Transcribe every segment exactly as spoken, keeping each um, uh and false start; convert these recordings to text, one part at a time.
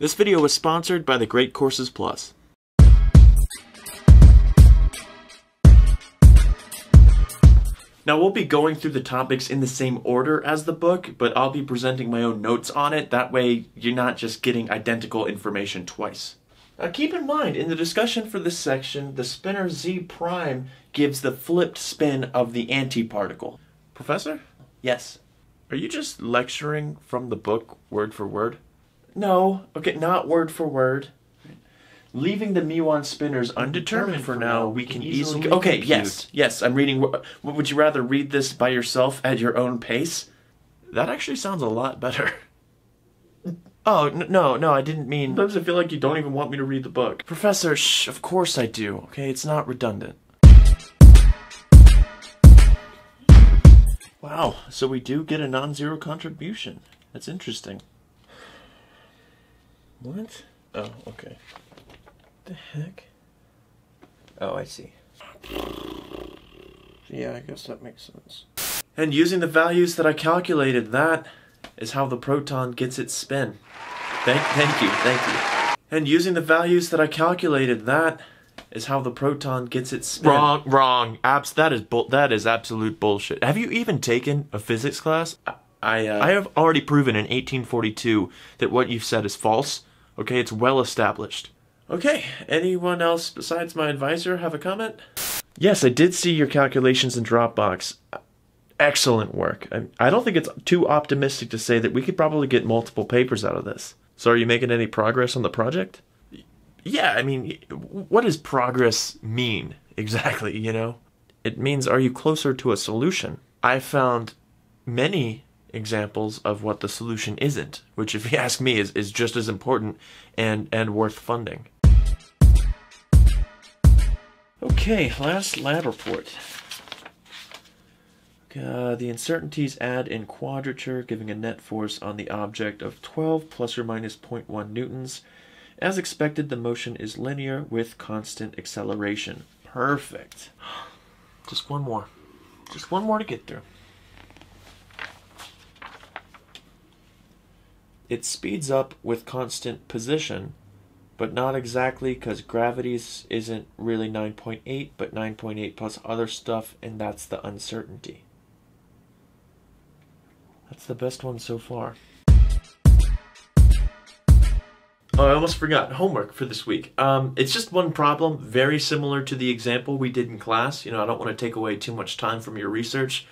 This video was sponsored by The Great Courses Plus. Now, we'll be going through the topics in the same order as the book, but I'll be presenting my own notes on it. That way, you're not just getting identical information twice. Now, keep in mind, in the discussion for this section, the spinor Z prime gives the flipped spin of the antiparticle. Professor? Yes? Are you just lecturing from the book word for word? No. Okay, not word for word. Leaving the muon spinners undetermined for now, we can easily... Okay, yes, yes, I'm reading... Would you rather read this by yourself at your own pace? That actually sounds a lot better. Oh, no, no, I didn't mean... Sometimes I feel like you don't even want me to read the book. Professor, shh, of course I do, okay? It's not redundant. Wow, so we do get a non-zero contribution. That's interesting. What? Oh, okay. What the heck? Oh, I see. Yeah, I guess that makes sense. And using the values that I calculated, that is how the proton gets its spin. Thank, thank you, thank you. And using the values that I calculated, that is how the proton gets its spin. Wrong, wrong. Abs that is bull that is absolute bullshit. Have you even taken a physics class? I I, uh, I have already proven in eighteen forty-two that what you've said is false. Okay, it's well established. Okay, anyone else besides my advisor have a comment? Yes, I did see your calculations in Dropbox. Excellent work. I, I don't think it's too optimistic to say that we could probably get multiple papers out of this. So are you making any progress on the project? Yeah, I mean, what does progress mean exactly, you know? It means, are you closer to a solution? I found many examples of what the solution isn't, which, if you ask me, is, is just as important and, and worth funding. Okay, last lab report. Uh, the uncertainties add in quadrature, giving a net force on the object of twelve plus or minus zero point one newtons. As expected, the motion is linear with constant acceleration. Perfect. Just one more. Just one more to get through. It speeds up with constant position, but not exactly, because gravity isn't really nine point eight, but nine point eight plus other stuff, and that's the uncertainty. That's the best one so far. Oh, I almost forgot. Homework for this week. Um, it's just one problem, very similar to the example we did in class. You know, I don't want to take away too much time from your research.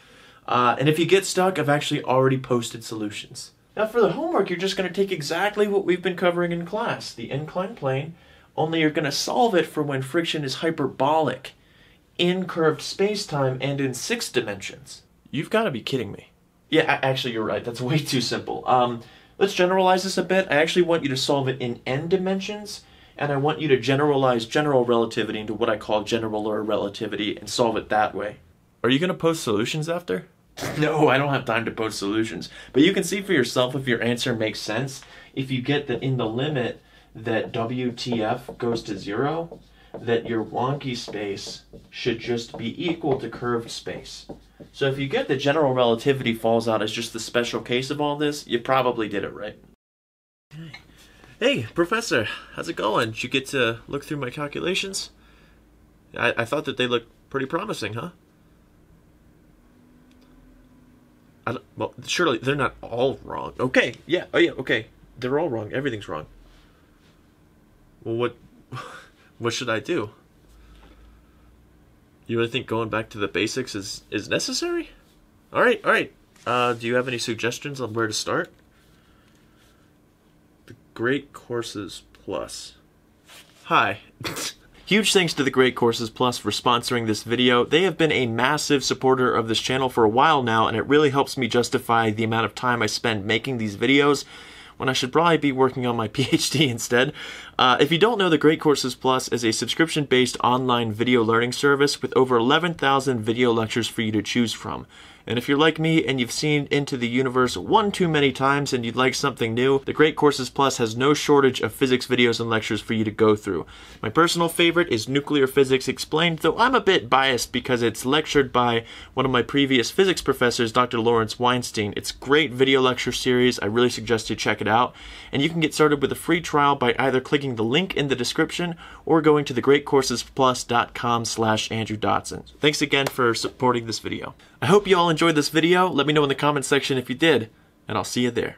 Uh, and if you get stuck, I've actually already posted solutions. Now for the homework, you're just going to take exactly what we've been covering in class, the inclined plane, only you're going to solve it for when friction is hyperbolic, in curved space-time, and in six dimensions. You've got to be kidding me. Yeah, actually, you're right. That's way too simple. Um, let's generalize this a bit. I actually want you to solve it in n dimensions, and I want you to generalize general relativity into what I call general relativity and solve it that way. Are you going to post solutions after? No, I don't have time to post solutions. But you can see for yourself if your answer makes sense. If you get that in the limit that W T F goes to zero, that your wonky space should just be equal to curved space. So if you get that general relativity falls out as just the special case of all this, you probably did it right. Hey, Professor, how's it going? Did you get to look through my calculations? I, I thought that they looked pretty promising, huh? I don't, well, surely they're not all wrong. Okay, yeah, oh yeah, okay. They're all wrong. Everything's wrong. Well, what... What should I do? You really think going back to the basics is, is necessary? Alright, alright. Uh, do you have any suggestions on where to start? The Great Courses Plus. Hi. Huge thanks to The Great Courses Plus for sponsoring this video. They have been a massive supporter of this channel for a while now, and it really helps me justify the amount of time I spend making these videos, when I should probably be working on my PhD instead. Uh, if you don't know, The Great Courses Plus is a subscription-based online video learning service with over eleven thousand video lectures for you to choose from. And if you're like me and you've seen Into the Universe one too many times and you'd like something new, The Great Courses Plus has no shortage of physics videos and lectures for you to go through. My personal favorite is Nuclear Physics Explained, though I'm a bit biased because it's lectured by one of my previous physics professors, Doctor Lawrence Weinstein. It's a great video lecture series. I really suggest you check it out. And you can get started with a free trial by either clicking the link in the description or going to the great courses plus dot com slash Andrew Dotson. Thanks again for supporting this video. I hope you all enjoyed this video. Let me know in the comment section if you did, and I'll see you there.